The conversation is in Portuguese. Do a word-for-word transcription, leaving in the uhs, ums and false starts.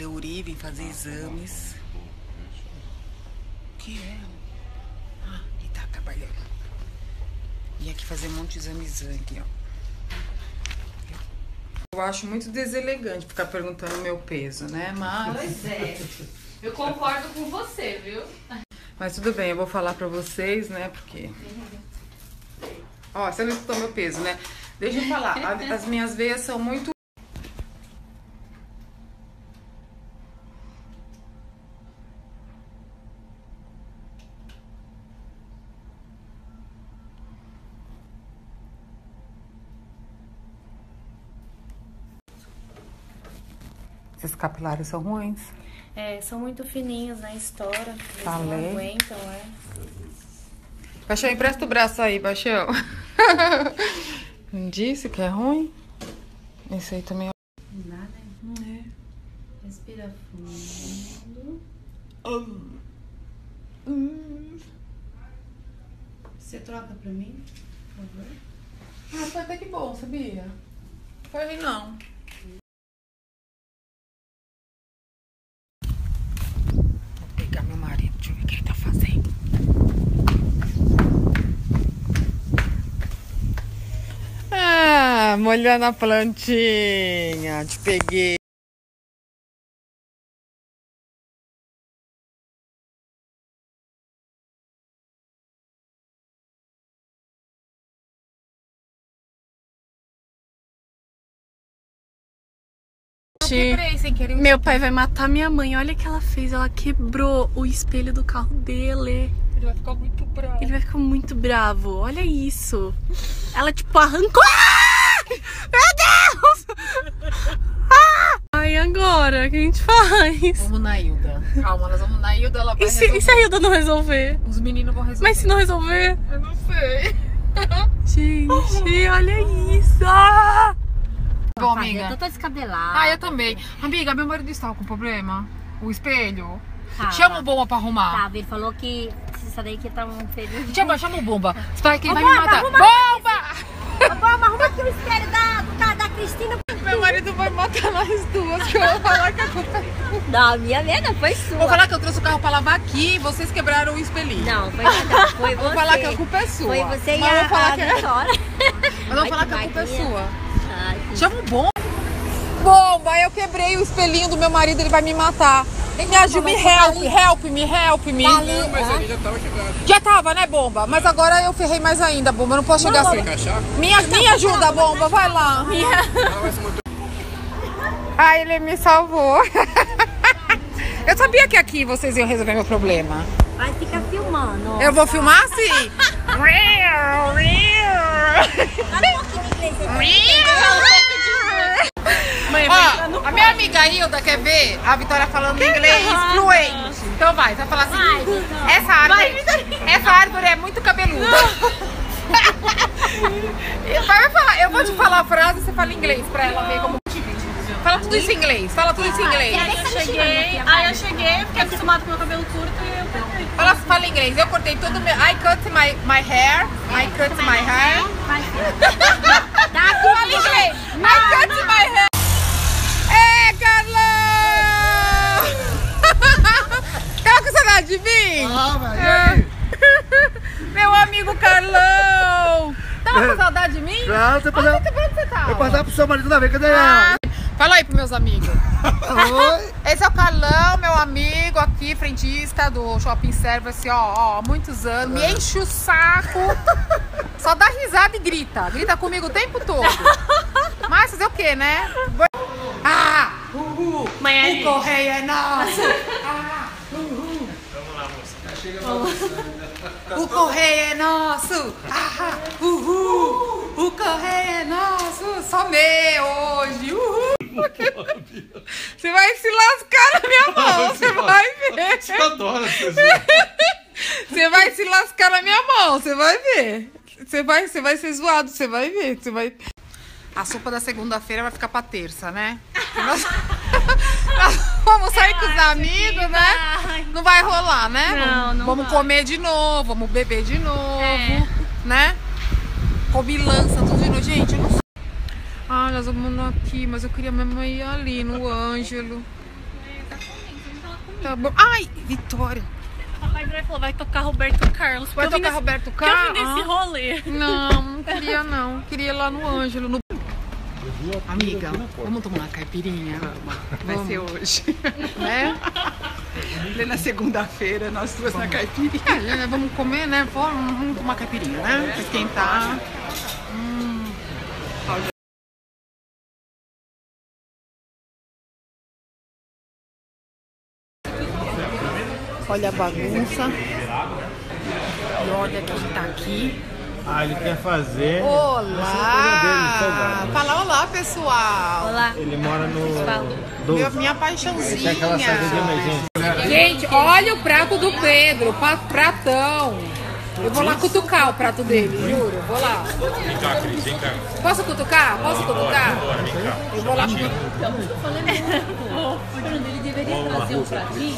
escolher Uri, vem fazer exames. O que é? Ah, ele tá trabalhando. E aqui fazer um monte de examezão aqui, ó. Eu acho muito deselegante ficar perguntando o meu peso, né? Mas... Pois é. Eu concordo com você, viu? Mas tudo bem, eu vou falar pra vocês, né? Porque... Ó, você não escutou meu peso, né? Deixa eu falar, as minhas veias são muito... Esses capilares são ruins. É, são muito fininhos, né? Estoura. Falei. Não aguentam, é. Baixão, empresta o braço aí, Baixão. Não disse que é ruim? Esse aí também é... Nada, não é. Respira fundo. Hum. Hum. Você troca pra mim, por favor? Ah, foi até que bom, sabia? Foi ali não. Molhando a plantinha, te peguei. Eu quebrei sem querer. Meu pai vai matar minha mãe. Olha o que ela fez. Ela quebrou o espelho do carro dele. Ele vai ficar muito bravo. Ele vai ficar muito bravo. Olha isso. Ela tipo arrancou. Meu Deus! Ah! Ai, agora, o que a gente faz? Vamos na Hilda. Calma, nós vamos na Hilda, ela vai e se, e se a Hilda não resolver? Os meninos vão resolver. Mas se não resolver? Eu não sei. Gente, olha isso! Bom, amiga. Eu tô descabelada. Ah, eu também. Amiga, meu marido estava com problema. O espelho. Tá, chama o Bomba pra arrumar. Tá, ele falou que... Isso daí que tá um feliz. Chama, chama o Bomba. Espera que ele vai me matar. Bomba! Bomba, arruma aqui o espelho da, da, da Cristina. Meu marido vai matar nós duas, que eu vou falar que a culpa é... Não, a minha merda foi sua. Vou falar que eu trouxe o carro pra lavar aqui e vocês quebraram o espelhinho. Não, foi, não, foi você. Vou falar que a culpa é sua. Foi você e a, vou falar a que é... Mas vou falar que a culpa é sua. Ai, que... Chama o Bomba. Bomba, eu quebrei o espelhinho do meu marido, ele vai me matar. Me ajuda, me help, help me, help me. Não, mas ele já tava chegando. Já tava, né, Bomba? Mas agora eu ferrei mais ainda, Bomba. Eu não posso chegar assim. Me, me ajuda, Bomba, vai lá. Ah, ele me salvou. Eu sabia que aqui vocês iam resolver meu problema. Vai ficar filmando. Eu vou filmar assim? Real, real. Mãe, ó, a minha amiga Hilda quer ver a Vitória falando que inglês fluente. Então vai, vai falar assim. Ai, então. Essa árvore, vai, essa árvore é muito cabeluda. Vai falar, eu vou te falar a frase e você fala inglês pra ela ver como. Fala tudo isso em inglês, fala tudo isso em inglês. Aí eu cheguei, aí eu cheguei, fiquei acostumada com meu cabelo curto e eu cortei. Fala, fala inglês, eu cortei todo meu. I cut my, my hair. I cut my hair. Fala inglês. I cut my hair. É, Carlão! Tava com saudade de mim? Ah, velho. Meu amigo Carlão! Tava com saudade de mim? Claro, você passava. Ah, eu passava pro seu marido da vez, cadê ela? Ah, fala aí pros meus amigos. Oi. Esse é o Carlão, meu amigo aqui, frentista do Shopping Service, ó, ó, muitos anos. Me enche o saco. Só dá risada e grita. Grita comigo o tempo todo. Mas fazer o quê, né? Ah! Uhul! O correio é nosso! Ah! Uhul! Vamos lá, moça. Já chega pra você. O correio é nosso! Ah! Uhul! O correio é nosso! Só meu hoje! Uhul! Você vai se lascar na minha mão! Você vai ver! Você adora essas coisas! Você vai se lascar na minha mão! Você vai ver! Você vai, você vai ser zoado! Você vai ver! Você vai... A sopa da segunda-feira vai ficar pra terça, né? Nós... Nós vamos sair eu com os amigos, que... né? Não vai rolar, né? Não, não vamos vai. Comer de novo, vamos beber de novo, é. Né? Comilança, tudo de novo. Gente, eu não sei. Ah, nós vamos aqui, mas eu queria mesmo ir ali no Ângelo. tá comendo, você não tava comendo. Tá bom. Ai, Vitória. A Magda falou, vai tocar Roberto Carlos. Vai tocar nesse... Roberto Carlos? Eu vim nesse rolê. Não, não queria não. Queria ir lá no Ângelo. No... Amiga, vamos tomar uma caipirinha? Vamos. Vai ser hoje. Né? Na segunda-feira, nós duas vamos. Na caipirinha. É, vamos comer, né? Vamos, vamos tomar caipirinha, né? Pra esquentar. Hum. Olha a bagunça. E olha quem tá aqui. Ah, ele quer fazer... Olá! Dele, fala olá, pessoal! Olá! Ele mora no... Meu, minha paixãozinha! Gente, gente, olha o prato do Pedro, pratão! Eu vou lá cutucar o prato dele, juro, vou lá! Vem cá, Cris, vem cá! Posso cutucar? Posso cutucar? Vem cá! Eu vou lá... Eu falei, o Fernando, ele deveria trazer um pratinho.